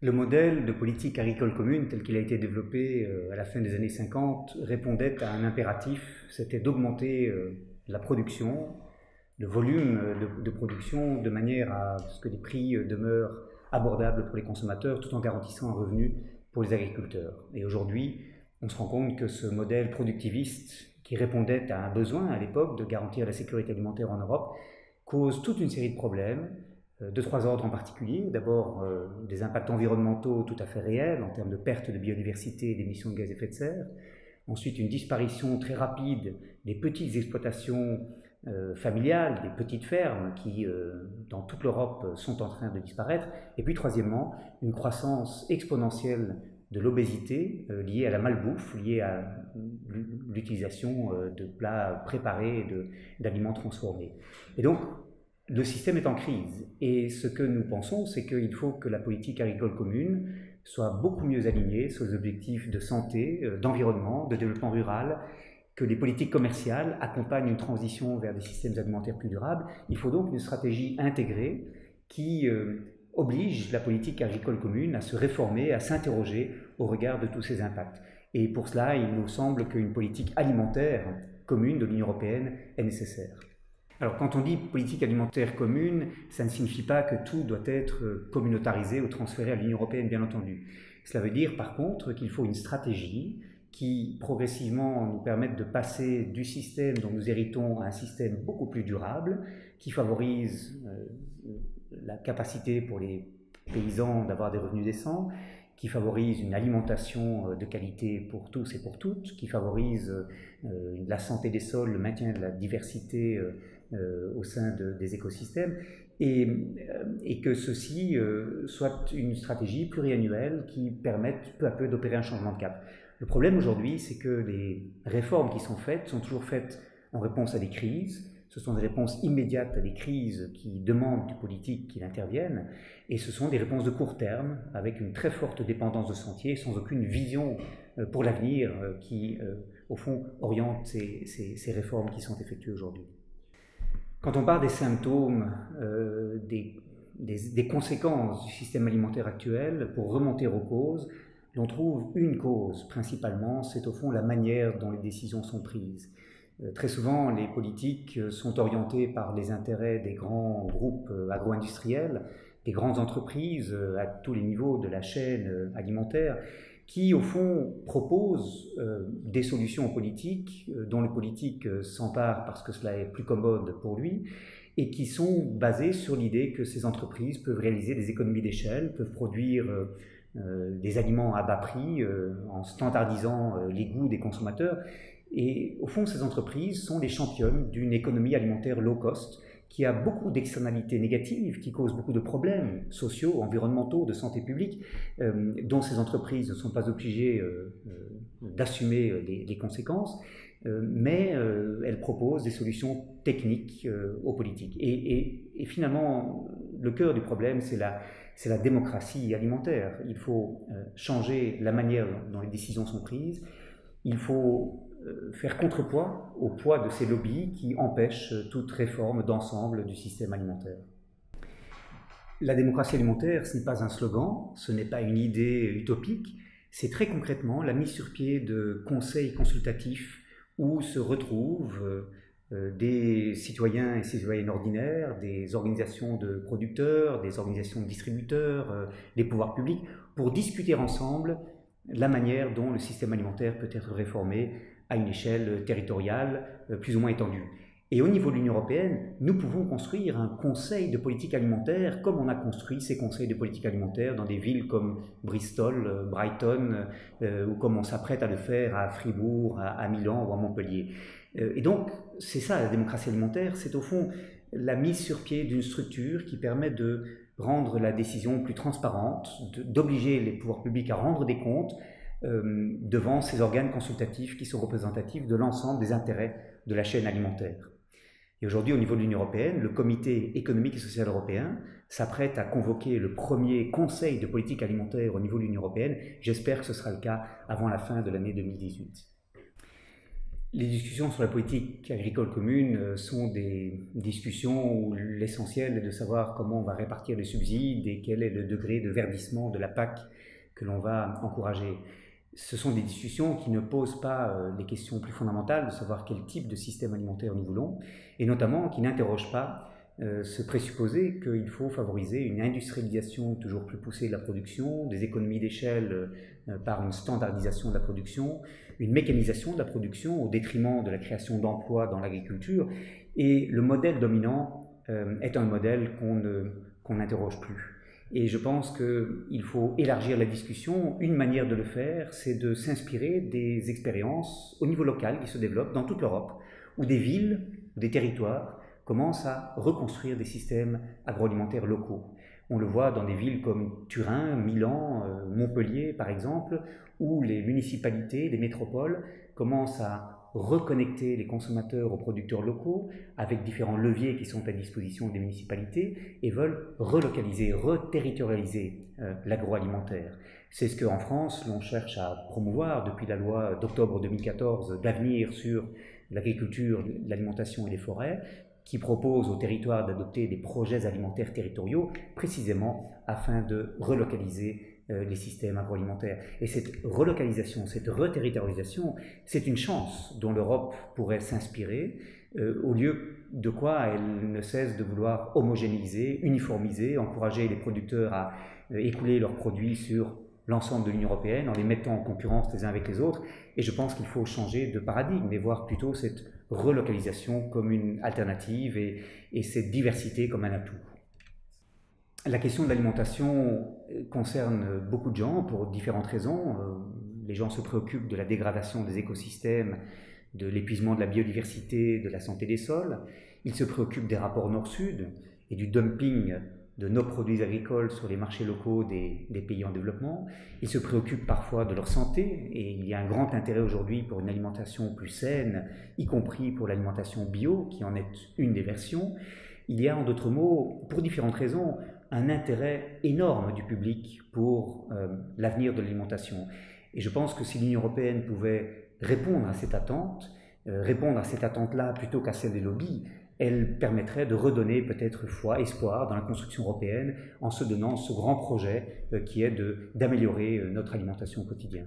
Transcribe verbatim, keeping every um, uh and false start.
Le modèle de politique agricole commune tel qu'il a été développé à la fin des années cinquante répondait à un impératif, c'était d'augmenter la production, le volume de, de production, de manière à ce que les prix demeurent abordables pour les consommateurs tout en garantissant un revenu pour les agriculteurs. Et aujourd'hui, on se rend compte que ce modèle productiviste, qui répondait à un besoin à l'époque de garantir la sécurité alimentaire en Europe, cause toute une série de problèmes, de trois ordres en particulier. D'abord, euh, des impacts environnementaux tout à fait réels en termes de perte de biodiversité et d'émissions de gaz à effet de serre. Ensuite, une disparition très rapide des petites exploitations euh, familiales, des petites fermes qui, euh, dans toute l'Europe, sont en train de disparaître. Et puis, troisièmement, une croissance exponentielle de l'obésité euh, liée à la malbouffe, liée à l'utilisation euh, de plats préparés et d'aliments transformés. Et donc, le système est en crise et ce que nous pensons, c'est qu'il faut que la politique agricole commune soit beaucoup mieux alignée sur les objectifs de santé, d'environnement, de développement rural, que les politiques commerciales accompagnent une transition vers des systèmes alimentaires plus durables. Il faut donc une stratégie intégrée qui euh, oblige la politique agricole commune à se réformer, à s'interroger au regard de tous ces impacts. Et pour cela, il nous semble qu'une politique alimentaire commune de l'Union européenne est nécessaire. Alors quand on dit politique alimentaire commune, ça ne signifie pas que tout doit être communautarisé ou transféré à l'Union européenne, bien entendu. Cela veut dire par contre qu'il faut une stratégie qui progressivement nous permette de passer du système dont nous héritons à un système beaucoup plus durable, qui favorise euh, la capacité pour les paysans d'avoir des revenus décents, qui favorise une alimentation de qualité pour tous et pour toutes, qui favorise euh, la santé des sols, le maintien de la diversité euh, Euh, au sein de, des écosystèmes, et, et que ceci euh, soit une stratégie pluriannuelle qui permette peu à peu d'opérer un changement de cap. Le problème aujourd'hui, c'est que les réformes qui sont faites sont toujours faites en réponse à des crises. Ce sont des réponses immédiates à des crises qui demandent du politique qu'il intervienne, et ce sont des réponses de court terme avec une très forte dépendance de sentiers, sans aucune vision euh, pour l'avenir euh, qui, euh, au fond, oriente ces, ces, ces réformes qui sont effectuées aujourd'hui. Quand on parle des symptômes, euh, des, des, des conséquences du système alimentaire actuel, pour remonter aux causes, l'on trouve une cause principalement, c'est au fond la manière dont les décisions sont prises. Euh, très souvent, les politiques sont orientées par les intérêts des grands groupes agro-industriels, des grandes entreprises à tous les niveaux de la chaîne alimentaire, qui au fond proposent euh, des solutions politiques euh, dont le politique euh, s'empare parce que cela est plus commode pour lui et qui sont basées sur l'idée que ces entreprises peuvent réaliser des économies d'échelle, peuvent produire euh, euh, des aliments à bas prix euh, en standardisant euh, les goûts des consommateurs. Et au fond, ces entreprises sont les championnes d'une économie alimentaire low cost qui a beaucoup d'externalités négatives, qui cause beaucoup de problèmes sociaux, environnementaux, de santé publique, euh, dont ces entreprises ne sont pas obligées euh, d'assumer les, les conséquences, euh, mais euh, elles proposent des solutions techniques euh, aux politiques. Et, et, et finalement, le cœur du problème, c'est la, c'est la démocratie alimentaire. Il faut euh, changer la manière dont les décisions sont prises, il faut faire contrepoids au poids de ces lobbies qui empêchent toute réforme d'ensemble du système alimentaire. La démocratie alimentaire, ce n'est pas un slogan, ce n'est pas une idée utopique, c'est très concrètement la mise sur pied de conseils consultatifs où se retrouvent des citoyens et citoyennes ordinaires, des organisations de producteurs, des organisations de distributeurs, des pouvoirs publics, pour discuter ensemble la manière dont le système alimentaire peut être réformé à une échelle territoriale plus ou moins étendue. Et au niveau de l'Union européenne, nous pouvons construire un conseil de politique alimentaire comme on a construit ces conseils de politique alimentaire dans des villes comme Bristol, Brighton, euh, ou comme on s'apprête à le faire à Fribourg, à, à Milan ou à Montpellier. Euh, et donc, c'est ça la démocratie alimentaire, c'est au fond la mise sur pied d'une structure qui permet de rendre la décision plus transparente, d'obliger les pouvoirs publics à rendre des comptes, Euh, devant ces organes consultatifs qui sont représentatifs de l'ensemble des intérêts de la chaîne alimentaire. Et aujourd'hui, au niveau de l'Union européenne, le Comité économique et social européen s'apprête à convoquer le premier Conseil de politique alimentaire au niveau de l'Union européenne. J'espère que ce sera le cas avant la fin de l'année deux mille dix-huit. Les discussions sur la politique agricole commune sont des discussions où l'essentiel est de savoir comment on va répartir les subsides et quel est le degré de verdissement de la P A C que l'on va encourager. Ce sont des discussions qui ne posent pas les questions plus fondamentales de savoir quel type de système alimentaire nous voulons et notamment qui n'interrogent pas ce présupposé qu'il faut favoriser une industrialisation toujours plus poussée de la production, des économies d'échelle par une standardisation de la production, une mécanisation de la production au détriment de la création d'emplois dans l'agriculture. Et le modèle dominant est un modèle qu'on ne, qu'on n'interroge plus. Et je pense qu'il faut élargir la discussion. Une manière de le faire, c'est de s'inspirer des expériences au niveau local qui se développent dans toute l'Europe, où des villes, des territoires, commencent à reconstruire des systèmes agroalimentaires locaux. On le voit dans des villes comme Turin, Milan, Montpellier par exemple, où les municipalités, les métropoles commencent à reconnecter les consommateurs aux producteurs locaux avec différents leviers qui sont à disposition des municipalités et veulent relocaliser, reterritorialiser l'agroalimentaire. C'est ce qu'en France, l'on cherche à promouvoir depuis la loi d'octobre deux mille quatorze d'avenir sur l'agriculture, l'alimentation et les forêts, qui propose aux territoires d'adopter des projets alimentaires territoriaux, précisément afin de relocaliser euh, les systèmes agroalimentaires. Et cette relocalisation, cette reterritorialisation, c'est une chance dont l'Europe pourrait s'inspirer, euh, au lieu de quoi elle ne cesse de vouloir homogénéiser, uniformiser, encourager les producteurs à euh, écouler leurs produits sur l'ensemble de l'Union européenne en les mettant en concurrence les uns avec les autres. Et je pense qu'il faut changer de paradigme et voir plutôt cette relocalisation comme une alternative et, et cette diversité comme un atout. La question de l'alimentation concerne beaucoup de gens pour différentes raisons. Les gens se préoccupent de la dégradation des écosystèmes, de l'épuisement de la biodiversité, de la santé des sols. Ils se préoccupent des rapports nord-sud et du dumping de nos produits agricoles sur les marchés locaux des, des pays en développement. Ils se préoccupent parfois de leur santé et il y a un grand intérêt aujourd'hui pour une alimentation plus saine, y compris pour l'alimentation bio, qui en est une des versions. Il y a, en d'autres mots, pour différentes raisons, un intérêt énorme du public pour euh, l'avenir de l'alimentation. Et je pense que si l'Union européenne pouvait répondre à cette attente, euh, répondre à cette attente-là plutôt qu'à celle des lobbies, elle permettrait de redonner peut-être foi, espoir dans la construction européenne en se donnant ce grand projet qui est d'améliorer notre alimentation au quotidien.